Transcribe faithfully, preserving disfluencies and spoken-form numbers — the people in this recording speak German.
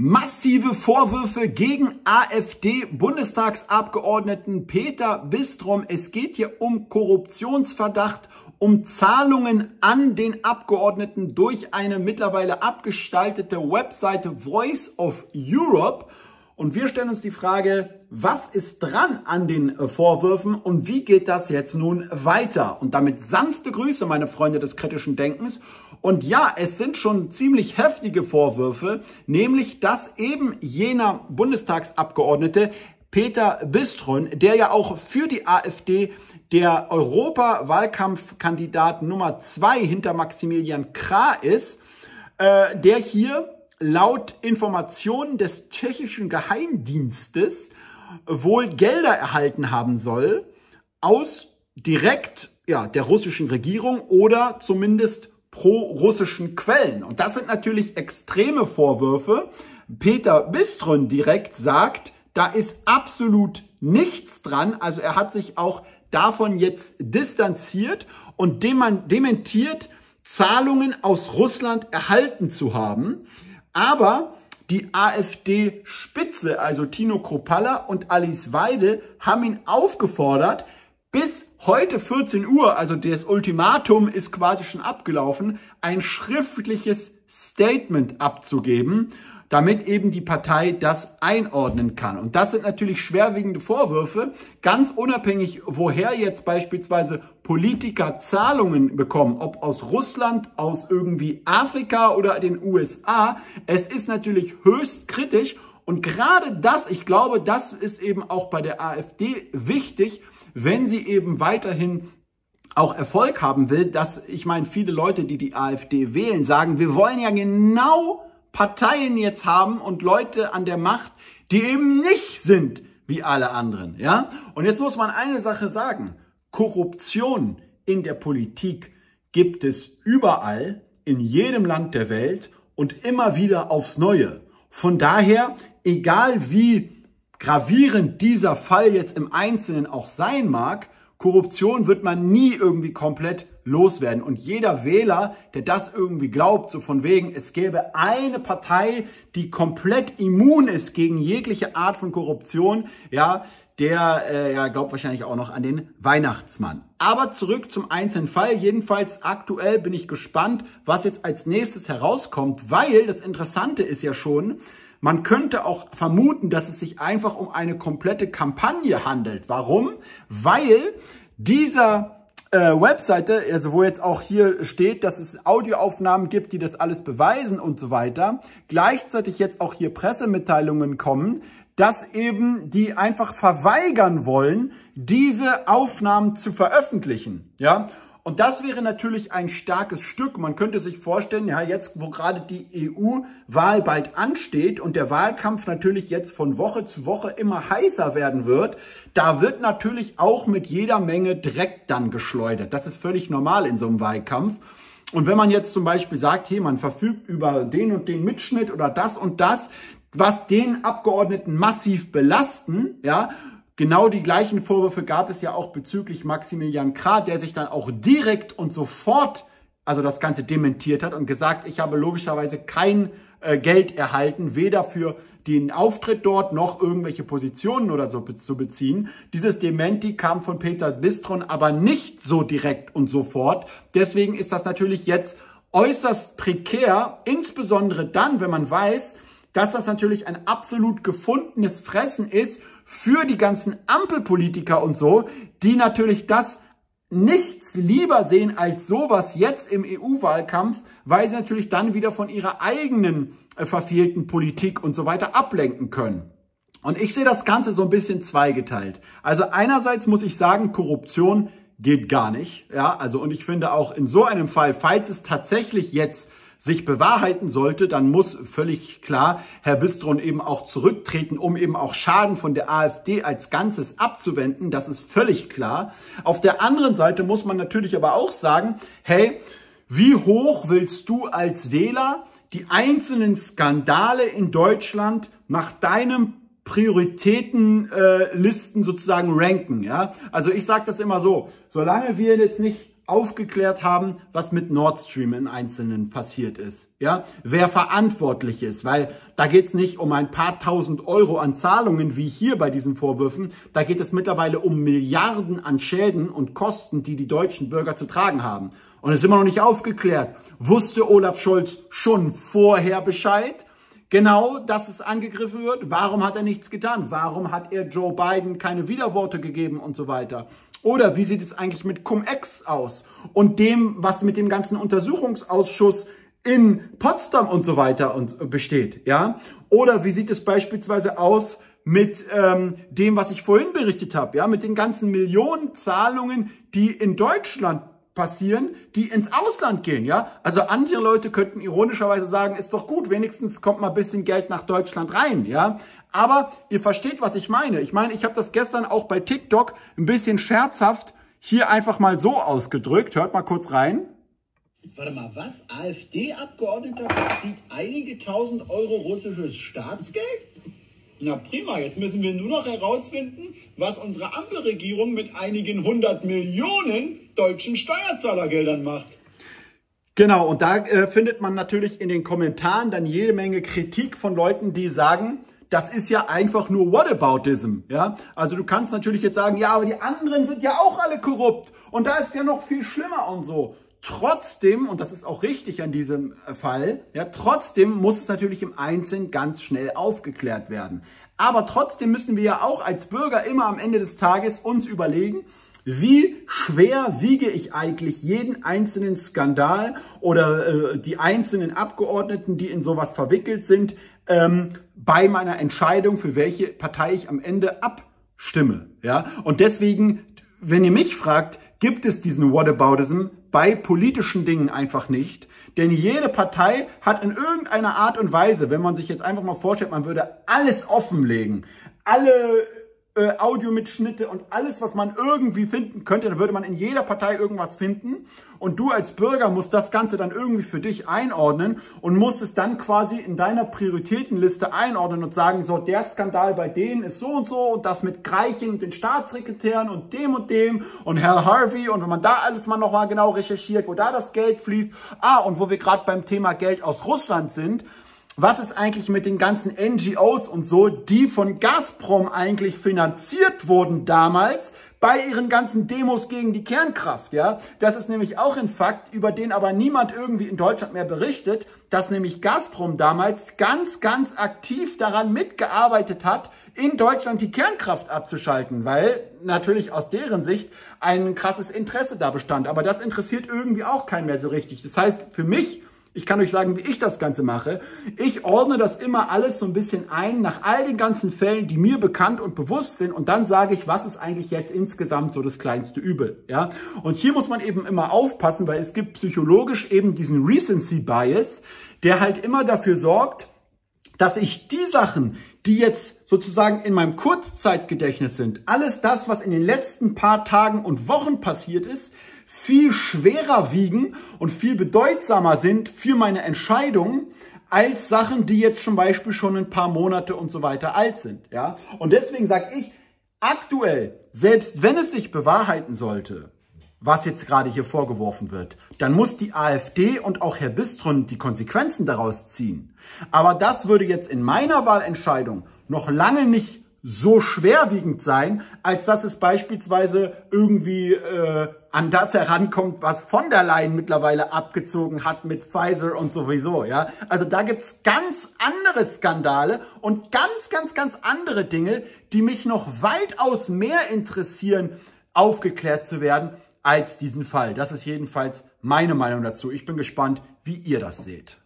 Massive Vorwürfe gegen AfD-Bundestagsabgeordneten Petr Bystron. Es geht hier um Korruptionsverdacht, um Zahlungen an den Abgeordneten durch eine mittlerweile abgestaltete Webseite Voice of Europe. Und wir stellen uns die Frage, was ist dran an den Vorwürfen und wie geht das jetzt nun weiter? Und damit sanfte Grüße, meine Freunde des kritischen Denkens. Und ja, es sind schon ziemlich heftige Vorwürfe, nämlich dass eben jener Bundestagsabgeordnete Petr Bystron, der ja auch für die AfD der Europawahlkampfkandidat Nummer zwei hinter Maximilian Krah ist, äh, der hier laut Informationen des tschechischen Geheimdienstes wohl Gelder erhalten haben soll aus direkt ja, der russischen Regierung oder zumindest pro-russischen Quellen. Und das sind natürlich extreme Vorwürfe. Petr Bystron direkt sagt, da ist absolut nichts dran. Also er hat sich auch davon jetzt distanziert und dementiert, Zahlungen aus Russland erhalten zu haben. Aber die AfD-Spitze, also Tino Chrupalla und Alice Weidel, haben ihn aufgefordert, bis heute vierzehn Uhr, also das Ultimatum ist quasi schon abgelaufen, ein schriftliches Statement abzugeben, damit eben die Partei das einordnen kann. Und das sind natürlich schwerwiegende Vorwürfe, ganz unabhängig, woher jetzt beispielsweise Politiker Zahlungen bekommen, ob aus Russland, aus irgendwie Afrika oder den U S A. Es ist natürlich höchst kritisch. Und gerade das, ich glaube, das ist eben auch bei der AfD wichtig, wenn sie eben weiterhin auch Erfolg haben will, dass, ich meine, viele Leute, die die AfD wählen, sagen, wir wollen ja genau Parteien jetzt haben und Leute an der Macht, die eben nicht sind wie alle anderen, ja? Und jetzt muss man eine Sache sagen. Korruption in der Politik gibt es überall, in jedem Land der Welt und immer wieder aufs Neue. Von daher, egal wie gravierend dieser Fall jetzt im Einzelnen auch sein mag, Korruption wird man nie irgendwie komplett loswerden. Und jeder Wähler, der das irgendwie glaubt, so von wegen, es gäbe eine Partei, die komplett immun ist gegen jegliche Art von Korruption, ja, der äh, ja, glaubt wahrscheinlich auch noch an den Weihnachtsmann. Aber zurück zum einzelnen Fall. Jedenfalls aktuell bin ich gespannt, was jetzt als nächstes herauskommt, weil das Interessante ist ja schon, man könnte auch vermuten, dass es sich einfach um eine komplette Kampagne handelt. Warum? Weil dieser Äh, Webseite, also wo jetzt auch hier steht, dass es Audioaufnahmen gibt, die das alles beweisen und so weiter, gleichzeitig jetzt auch hier Pressemitteilungen kommen, dass eben die einfach verweigern wollen, diese Aufnahmen zu veröffentlichen, ja. Und das wäre natürlich ein starkes Stück. Man könnte sich vorstellen, ja, jetzt, wo gerade die E U-Wahl bald ansteht und der Wahlkampf natürlich jetzt von Woche zu Woche immer heißer werden wird, da wird natürlich auch mit jeder Menge Dreck dann geschleudert. Das ist völlig normal in so einem Wahlkampf. Und wenn man jetzt zum Beispiel sagt, hey, man verfügt über den und den Mitschnitt oder das und das, was den Abgeordneten massiv belasten, ja, genau die gleichen Vorwürfe gab es ja auch bezüglich Maximilian Krah, der sich dann auch direkt und sofort, also das Ganze dementiert hat und gesagt, ich habe logischerweise kein äh, Geld erhalten, weder für den Auftritt dort noch irgendwelche Positionen oder so be- zu beziehen. Dieses Dementi kam von Petr Bystron aber nicht so direkt und sofort. Deswegen ist das natürlich jetzt äußerst prekär, insbesondere dann, wenn man weiß, dass das natürlich ein absolut gefundenes Fressen ist für die ganzen Ampelpolitiker und so, die natürlich das nichts lieber sehen als sowas jetzt im E U-Wahlkampf, weil sie natürlich dann wieder von ihrer eigenen äh, verfehlten Politik und so weiter ablenken können. Und ich sehe das Ganze so ein bisschen zweigeteilt. Also einerseits muss ich sagen, Korruption geht gar nicht. Ja, also und ich finde auch in so einem Fall, falls es tatsächlich jetzt sich bewahrheiten sollte, dann muss völlig klar Herr Bystron eben auch zurücktreten, um eben auch Schaden von der AfD als Ganzes abzuwenden. Das ist völlig klar. Auf der anderen Seite muss man natürlich aber auch sagen, hey, wie hoch willst du als Wähler die einzelnen Skandale in Deutschland nach deinem Prioritätenlisten äh, sozusagen ranken? Ja? Also ich sage das immer so, solange wir jetzt nicht aufgeklärt haben, was mit Nord Stream im Einzelnen passiert ist. Ja, wer verantwortlich ist, weil da geht es nicht um ein paar tausend Euro an Zahlungen wie hier bei diesen Vorwürfen, da geht es mittlerweile um Milliarden an Schäden und Kosten, die die deutschen Bürger zu tragen haben. Und es ist immer noch nicht aufgeklärt. Wusste Olaf Scholz schon vorher Bescheid? Genau, dass es angegriffen wird. Warum hat er nichts getan? Warum hat er Joe Biden keine Widerworte gegeben und so weiter? Oder wie sieht es eigentlich mit Cum-Ex aus? Und dem, was mit dem ganzen Untersuchungsausschuss in Potsdam und so weiter und besteht, ja? Oder wie sieht es beispielsweise aus mit ähm, dem, was ich vorhin berichtet habe, ja? Mit den ganzen Millionen Zahlungen, die in Deutschland passieren, die ins Ausland gehen, ja? Also andere Leute könnten ironischerweise sagen, ist doch gut, wenigstens kommt mal ein bisschen Geld nach Deutschland rein, ja? Aber ihr versteht, was ich meine. Ich meine, ich habe das gestern auch bei TikTok ein bisschen scherzhaft hier einfach mal so ausgedrückt. Hört mal kurz rein. Warte mal, was? AfD-Abgeordneter bezieht einige tausend Euro russisches Staatsgeld? Na prima, jetzt müssen wir nur noch herausfinden, was unsere Ampelregierung mit einigen hundert Millionen deutschen Steuerzahlergeldern macht. Genau, und da äh, findet man natürlich in den Kommentaren dann jede Menge Kritik von Leuten, die sagen, das ist ja einfach nur Whataboutism, ja? Also du kannst natürlich jetzt sagen, ja, aber die anderen sind ja auch alle korrupt und da ist ja noch viel schlimmer und so. Trotzdem, und das ist auch richtig an diesem Fall, ja, trotzdem muss es natürlich im Einzelnen ganz schnell aufgeklärt werden. Aber trotzdem müssen wir ja auch als Bürger immer am Ende des Tages uns überlegen, wie schwer wiege ich eigentlich jeden einzelnen Skandal oder äh, die einzelnen Abgeordneten, die in sowas verwickelt sind, ähm, bei meiner Entscheidung, für welche Partei ich am Ende abstimme. Ja? Und deswegen, wenn ihr mich fragt, gibt es diesen Whataboutism bei politischen Dingen einfach nicht. Denn jede Partei hat in irgendeiner Art und Weise, wenn man sich jetzt einfach mal vorstellt, man würde alles offenlegen, alle äh, Audiomitschnitte und alles, was man irgendwie finden könnte, dann würde man in jeder Partei irgendwas finden. Und du als Bürger musst das Ganze dann irgendwie für dich einordnen und musst es dann quasi in deiner Prioritätenliste einordnen und sagen, so, der Skandal bei denen ist so und so und das mit Greichen und den Staatssekretären und dem und dem und Herr Harvey und wenn man da alles mal nochmal genau recherchiert, wo da das Geld fließt, ah, und wo wir gerade beim Thema Geld aus Russland sind, was ist eigentlich mit den ganzen N G Os und so, die von Gazprom eigentlich finanziert wurden damals bei ihren ganzen Demos gegen die Kernkraft, ja? Das ist nämlich auch ein Fakt, über den aber niemand irgendwie in Deutschland mehr berichtet, dass nämlich Gazprom damals ganz, ganz aktiv daran mitgearbeitet hat, in Deutschland die Kernkraft abzuschalten, weil natürlich aus deren Sicht ein krasses Interesse da bestand. Aber das interessiert irgendwie auch keinen mehr so richtig. Das heißt, für mich, ich kann euch sagen, wie ich das Ganze mache. Ich ordne das immer alles so ein bisschen ein nach all den ganzen Fällen, die mir bekannt und bewusst sind. Und dann sage ich, was ist eigentlich jetzt insgesamt so das kleinste Übel? Ja? Und hier muss man eben immer aufpassen, weil es gibt psychologisch eben diesen Recency Bias, der halt immer dafür sorgt, dass ich die Sachen, die jetzt sozusagen in meinem Kurzzeitgedächtnis sind, alles das, was in den letzten paar Tagen und Wochen passiert ist, viel schwerer wiegen und viel bedeutsamer sind für meine Entscheidung als Sachen, die jetzt zum Beispiel schon ein paar Monate und so weiter alt sind. Ja? Und deswegen sage ich, aktuell, selbst wenn es sich bewahrheiten sollte, was jetzt gerade hier vorgeworfen wird, dann muss die AfD und auch Herr Bystron die Konsequenzen daraus ziehen. Aber das würde jetzt in meiner Wahlentscheidung noch lange nicht so schwerwiegend sein, als dass es beispielsweise irgendwie äh, an das herankommt, was von der Leyen mittlerweile abgezogen hat mit Pfizer und sowieso, ja. Also da gibt's ganz andere Skandale und ganz, ganz, ganz andere Dinge, die mich noch weitaus mehr interessieren, aufgeklärt zu werden, als diesen Fall. Das ist jedenfalls meine Meinung dazu. Ich bin gespannt, wie ihr das seht.